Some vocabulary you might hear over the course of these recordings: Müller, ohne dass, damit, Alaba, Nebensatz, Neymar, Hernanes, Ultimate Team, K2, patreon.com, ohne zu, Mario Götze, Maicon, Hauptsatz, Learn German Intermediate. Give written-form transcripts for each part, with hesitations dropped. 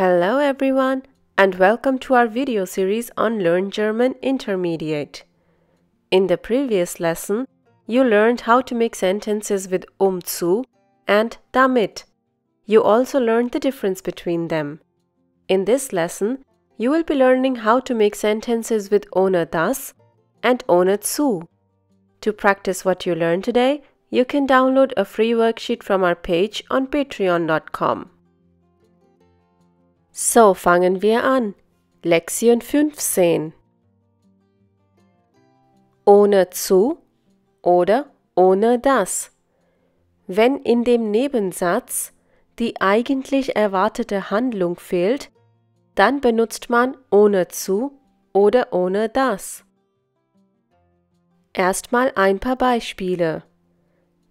Hello everyone and welcome to our video series on Learn German Intermediate. In the previous lesson, you learned how to make sentences with zu and damit. You also learned the difference between them. In this lesson, you will be learning how to make sentences with ohne das and ohne zu. To practice what you learned today, you can download a free worksheet from our page on patreon.com. So, fangen wir an. Lektion 15. Ohne zu oder ohne das. Wenn in dem Nebensatz die eigentlich erwartete Handlung fehlt, dann benutzt man ohne zu oder ohne das. Erstmal ein paar Beispiele.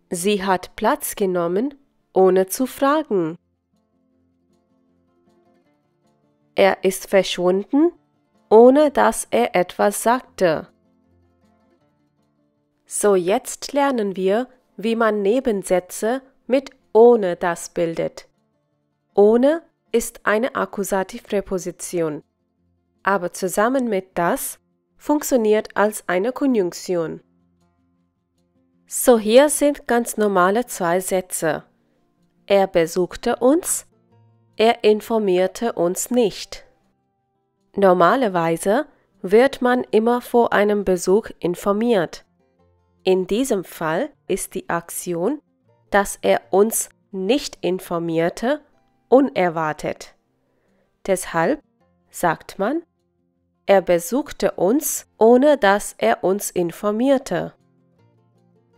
Sie hat Platz genommen, ohne zu fragen. Er ist verschwunden, ohne dass er etwas sagte. So, jetzt lernen wir, wie man Nebensätze mit ohne das bildet. Ohne ist eine Akkusativpräposition, aber zusammen mit das funktioniert als eine Konjunktion. So, hier sind ganz normale zwei Sätze. Er besuchte uns. Er informierte uns nicht. Normalerweise wird man immer vor einem Besuch informiert. In diesem Fall ist die Aktion, dass er uns nicht informierte, unerwartet. Deshalb sagt man, er besuchte uns, ohne dass er uns informierte.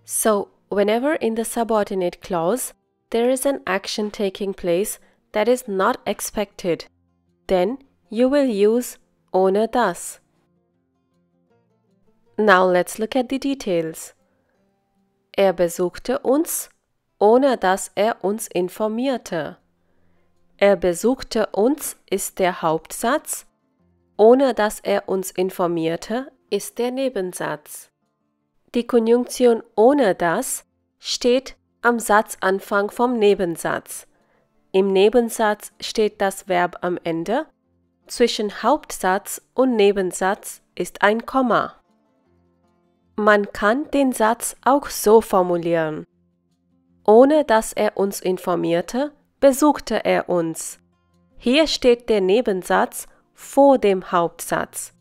So, whenever in the subordinate clause there is an action taking place that is not expected, then you will use ohne das. Now let's look at the details. Er besuchte uns, ohne dass er uns informierte. Er besuchte uns ist der Hauptsatz, ohne dass er uns informierte ist der Nebensatz. Die Konjunktion ohne das steht am Satzanfang vom Nebensatz. Im Nebensatz steht das Verb am Ende. Zwischen Hauptsatz und Nebensatz ist ein Komma. Man kann den Satz auch so formulieren. Ohne dass er uns informierte, besuchte er uns. Hier steht der Nebensatz vor dem Hauptsatz.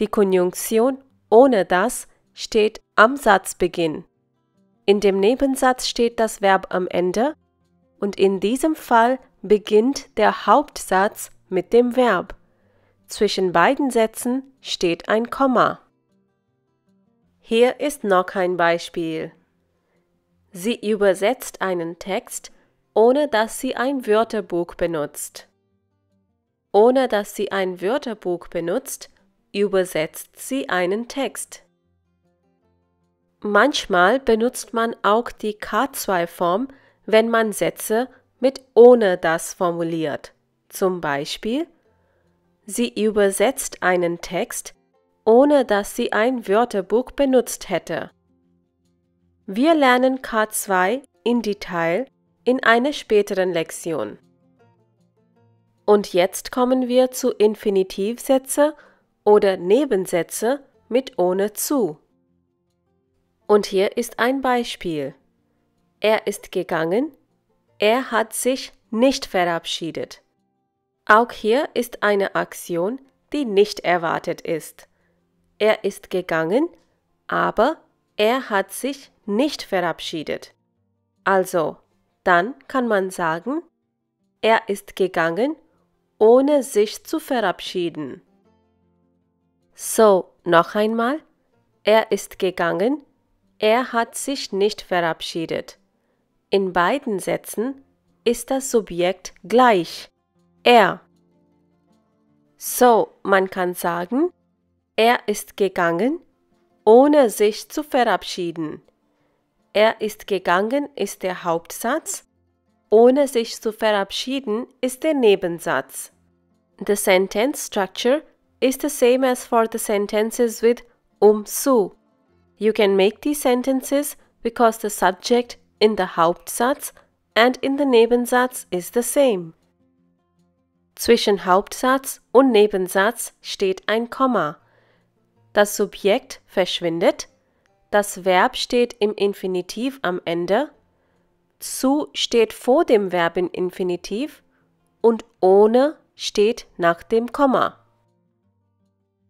Die Konjunktion ohne das steht am Satzbeginn. In dem Nebensatz steht das Verb am Ende. Und in diesem Fall beginnt der Hauptsatz mit dem Verb. Zwischen beiden Sätzen steht ein Komma. Hier ist noch ein Beispiel. Sie übersetzt einen Text, ohne dass sie ein Wörterbuch benutzt. Ohne dass sie ein Wörterbuch benutzt, übersetzt sie einen Text. Manchmal benutzt man auch die K2-Form, wenn man Sätze mit ohne das formuliert. Zum Beispiel, sie übersetzt einen Text, ohne dass sie ein Wörterbuch benutzt hätte. Wir lernen K2 in Detail in einer späteren Lektion. Und jetzt kommen wir zu Infinitivsätze oder Nebensätze mit ohne zu. Und hier ist ein Beispiel. Er ist gegangen, er hat sich nicht verabschiedet. Auch hier ist eine Aktion, die nicht erwartet ist. Er ist gegangen, aber er hat sich nicht verabschiedet. Also, dann kann man sagen, er ist gegangen, ohne sich zu verabschieden. So, noch einmal, er ist gegangen, er hat sich nicht verabschiedet. In beiden Sätzen ist das Subjekt gleich, er. So, man kann sagen, er ist gegangen, ohne sich zu verabschieden. Er ist gegangen ist der Hauptsatz, ohne sich zu verabschieden ist der Nebensatz. The sentence structure is the same as for the sentences with zu. You can make these sentences because the subject in the Hauptsatz and in the Nebensatz is the same. Zwischen Hauptsatz und Nebensatz steht ein Komma. Das Subjekt verschwindet. Das Verb steht im Infinitiv am Ende. Zu steht vor dem Verb im Infinitiv und ohne steht nach dem Komma.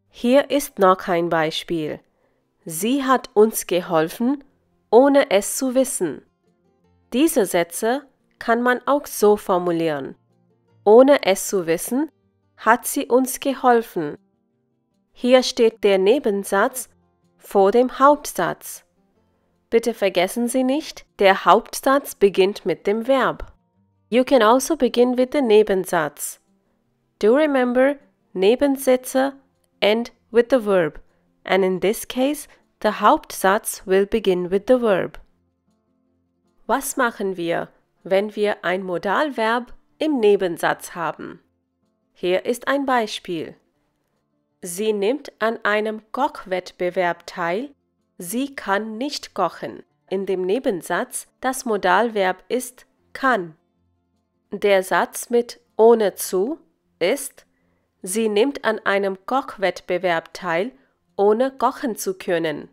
Hier ist noch ein Beispiel. Sie hat uns geholfen, ohne es zu wissen. Diese Sätze kann man auch so formulieren. Ohne es zu wissen, hat sie uns geholfen. Hier steht der Nebensatz vor dem Hauptsatz. Bitte vergessen Sie nicht, der Hauptsatz beginnt mit dem Verb. You can also begin with the Nebensatz. Do remember, Nebensätze end with the verb. And in this case, the Hauptsatz will begin with the verb. Was machen wir, wenn wir ein Modalverb im Nebensatz haben? Hier ist ein Beispiel. Sie nimmt an einem Kochwettbewerb teil. Sie kann nicht kochen. In dem Nebensatz das Modalverb ist kann. Der Satz mit ohne zu ist: Sie nimmt an einem Kochwettbewerb teil, ohne kochen zu können.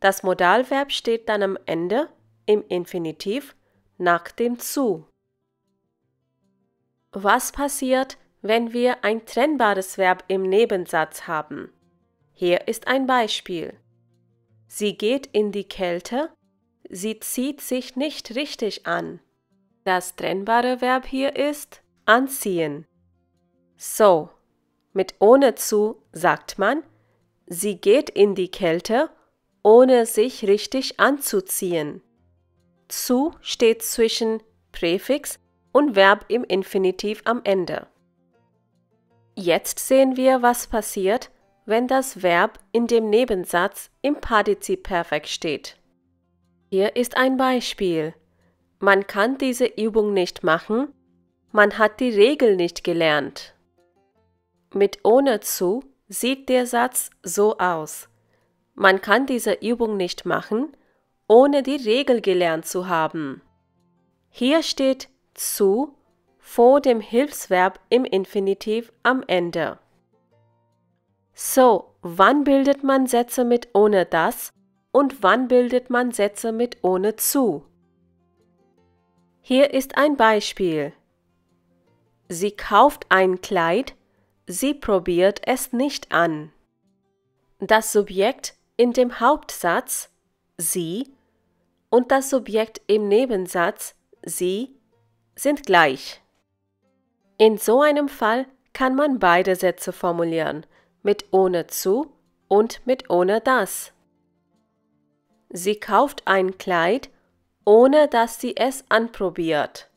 Das Modalverb steht dann am Ende im Infinitiv nach dem zu. Was passiert, wenn wir ein trennbares Verb im Nebensatz haben? Hier ist ein Beispiel. Sie geht in die Kälte. Sie zieht sich nicht richtig an. Das trennbare Verb hier ist anziehen. So, mit ohne zu sagt man, sie geht in die Kälte, ohne sich richtig anzuziehen. Zu steht zwischen Präfix und Verb im Infinitiv am Ende. Jetzt sehen wir, was passiert, wenn das Verb in dem Nebensatz im Partizipperfekt steht. Hier ist ein Beispiel. Man kann diese Übung nicht machen. Man hat die Regel nicht gelernt. Mit ohne zu sieht der Satz so aus. Man kann diese Übung nicht machen, ohne die Regel gelernt zu haben. Hier steht zu vor dem Hilfsverb im Infinitiv am Ende. So, wann bildet man Sätze mit ohne das und wann bildet man Sätze mit ohne zu? Hier ist ein Beispiel. Sie kauft ein Kleid, sie probiert es nicht an. Das Subjekt in dem Hauptsatz, sie, und das Subjekt im Nebensatz, sie, sind gleich. In so einem Fall kann man beide Sätze formulieren, mit ohne zu und mit ohne das. Sie kauft ein Kleid, ohne dass sie es anprobiert.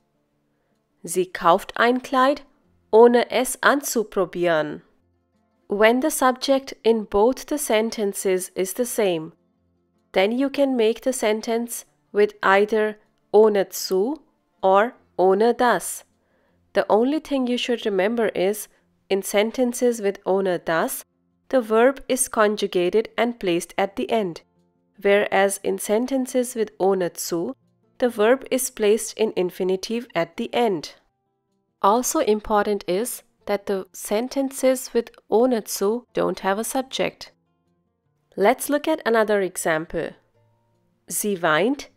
Sie kauft ein Kleid, ohne es anzuprobieren. When the subject in both the sentences is the same, then you can make the sentence with either ohne zu or ohne das. The only thing you should remember is, in sentences with ohne das, the verb is conjugated and placed at the end. Whereas in sentences with ohne zu, the verb is placed in infinitive at the end. Also important is that the sentences with ohne zu don't have a subject. Let's look at another example. Sie weint.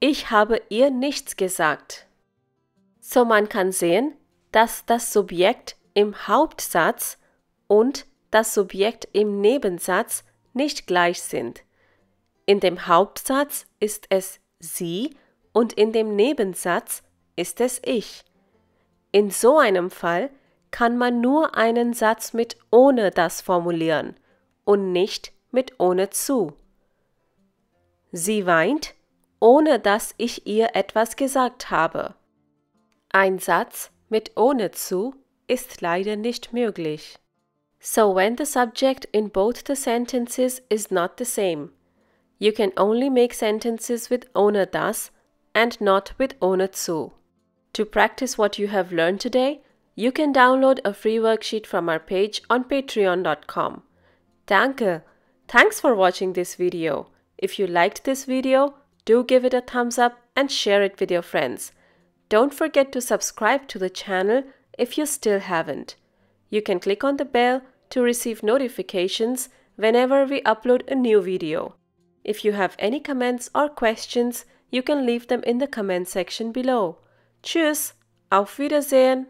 Ich habe ihr nichts gesagt. So, man kann sehen, dass das Subjekt im Hauptsatz und das Subjekt im Nebensatz nicht gleich sind. In dem Hauptsatz ist es sie und in dem Nebensatz ist es ich. In so einem Fall kann man nur einen Satz mit ohne das formulieren und nicht mit ohne zu. Sie weint, ohne dass ich ihr etwas gesagt habe. Ein Satz mit ohne zu ist leider nicht möglich. So when the subject in both the sentences is not the same, you can only make sentences with ohne das and not with ohne zu. To practice what you have learned today, you can download a free worksheet from our page on patreon.com. Danke! Thanks for watching this video. If you liked this video, do give it a thumbs up and share it with your friends. Don't forget to subscribe to the channel if you still haven't. You can click on the bell to receive notifications whenever we upload a new video. If you have any comments or questions, you can leave them in the comment section below. Tschüss, auf Wiedersehen!